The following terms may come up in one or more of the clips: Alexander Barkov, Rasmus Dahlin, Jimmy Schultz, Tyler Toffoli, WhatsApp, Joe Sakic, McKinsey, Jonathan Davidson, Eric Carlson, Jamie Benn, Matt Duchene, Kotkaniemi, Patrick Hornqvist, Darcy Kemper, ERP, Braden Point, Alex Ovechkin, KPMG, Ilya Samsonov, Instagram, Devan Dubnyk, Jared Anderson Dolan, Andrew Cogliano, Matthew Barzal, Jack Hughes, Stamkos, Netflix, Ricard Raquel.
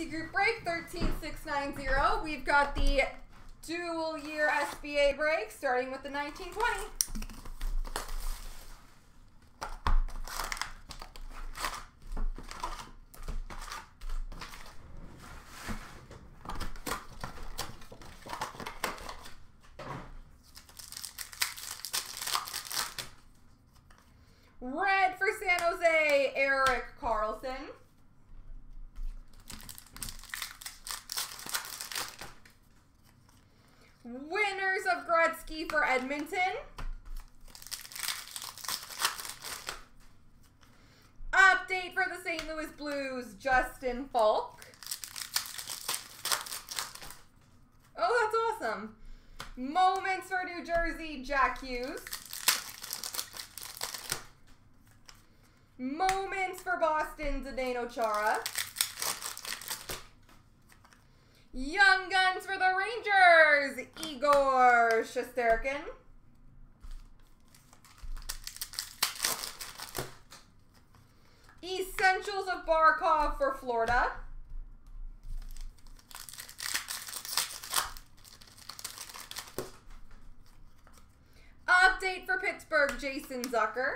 Dynasty Group break, 13690. We've got the dual year SBA break, starting with the 1920. Red for San Jose, Eric Carlson. Winners of Gretzky for Edmonton. Update for the St. Louis Blues, Justin Falk. Oh, that's awesome. Moments for New Jersey, Jack Hughes. Moments for Boston, Zdeno Chara. Young Guns for the Rangers, Igor Shesterkin. Essentials of Barkov for Florida. Update for Pittsburgh, Jason Zucker.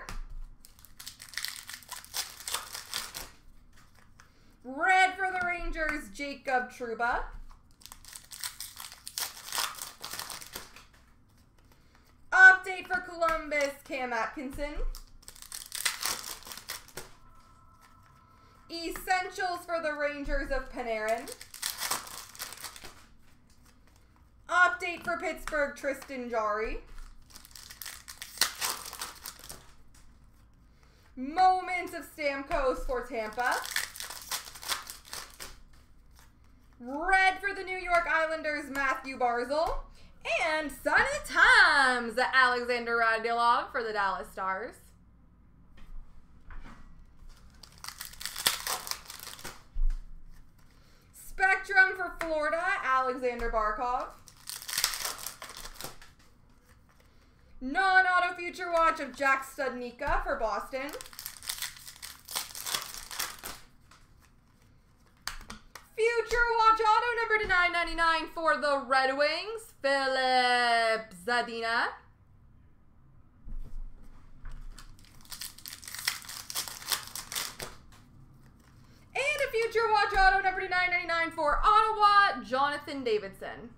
Red for the Rangers, Jacob Truba. Update for Columbus, Cam Atkinson. Essentials for the Rangers of Panarin. Update for Pittsburgh, Tristan Jarry. Moments of Stamkos for Tampa. Red for the New York Islanders, Matthew Barzal. And Sun of the Times, Alexander Radulov for the Dallas Stars. Spectrum for Florida, Alexander Barkov. Non-auto future watch of Jack Studnika for Boston. Future Watch Auto number to 999 for the Red Wings, Philip Zadina. And a Future Watch Auto number to 999 for Ottawa, Jonathan Davidson.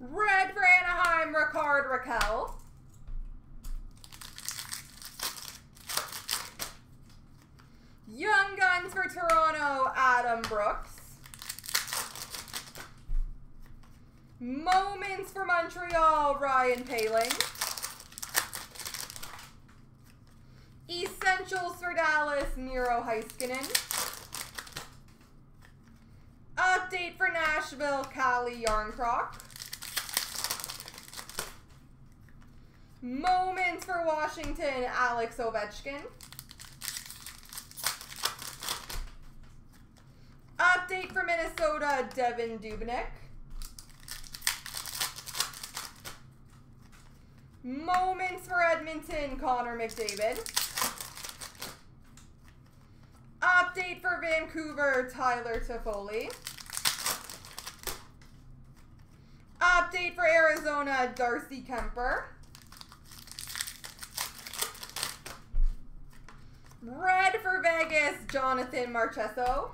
Red for Anaheim, Ricard Raquel. Young Guns for Toronto, Adam Brooks. Moments for Montreal, Ryan Poehling. Essentials for Dallas, Miro Heiskanen. Update for Nashville, Callie Yarncroc. Moments for Washington, Alex Ovechkin. Update for Minnesota, Devan Dubnyk. Moments for Edmonton, Connor McDavid. Update for Vancouver, Tyler Toffoli. Update for Arizona, Darcy Kemper. Red for Vegas, Jonathan Marchessault.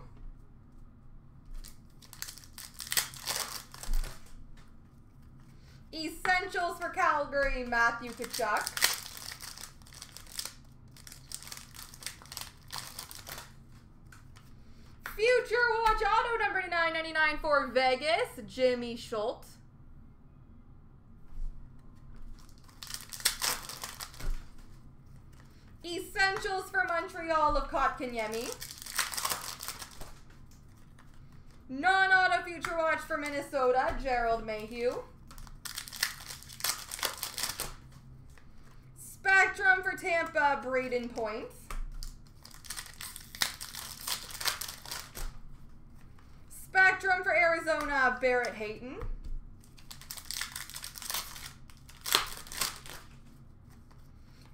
Essentials for Calgary, Matthew Tkachuk. Future Watch Auto number 999 for Vegas, Jimmy Schultz. Naturals for Montreal of Kotkaniemi. Non-auto Future Watch for Minnesota, Gerald Mayhew. Spectrum for Tampa, Braden Point. Spectrum for Arizona, Barrett Hayton.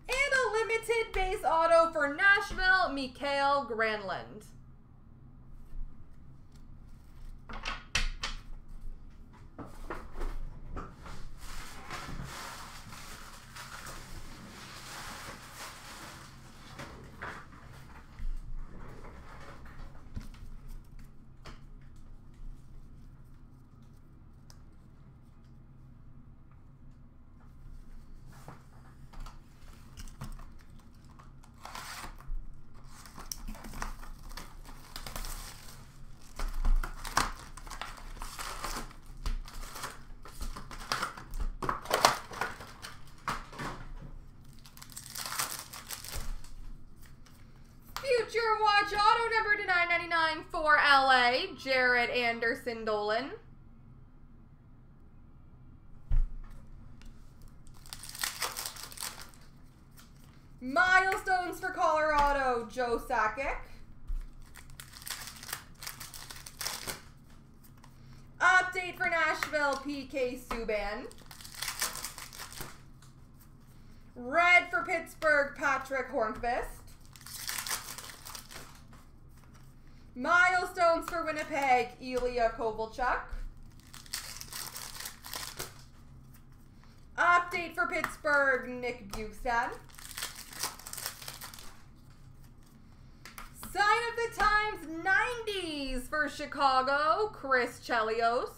And a limited base auto for Nashville, Mikael Granlund. Future Watch auto number to 999 for LA, Jared Anderson Dolan. Milestones for Colorado, Joe Sakic. Update for Nashville, PK Subban. Red for Pittsburgh, Patrick Hornqvist. Milestones for Winnipeg, Ilya Kovalchuk. Update for Pittsburgh, Nick Bukestad. Sign of the Times 90s for Chicago, Chris Chelios.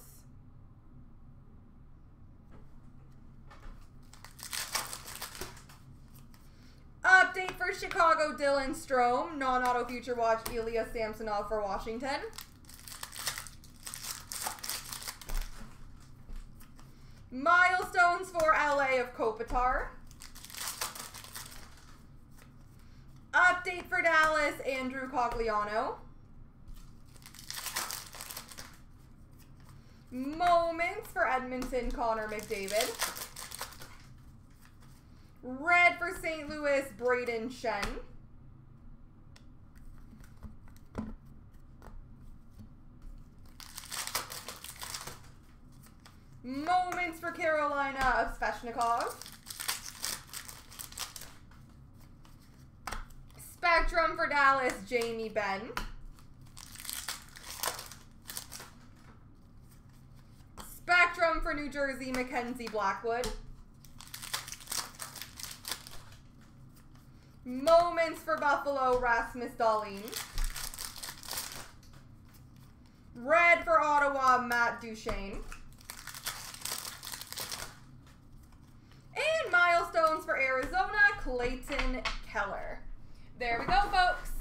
Update for Chicago, Dylan Strome. Non-auto Future Watch, Ilya Samsonov for Washington. Milestones for LA of Kopitar. Update for Dallas, Andrew Cogliano. Moments for Edmonton, Connor McDavid. Red for St. Louis, Braden Shen. Moments for Carolina of Svechnikov. Spectrum for Dallas, Jamie Benn. Spectrum for New Jersey, Mackenzie Blackwood. Moments for Buffalo, Rasmus Dahlin. Red for Ottawa, Matt Duchene. And milestones for Arizona, Clayton Keller. There we go, folks.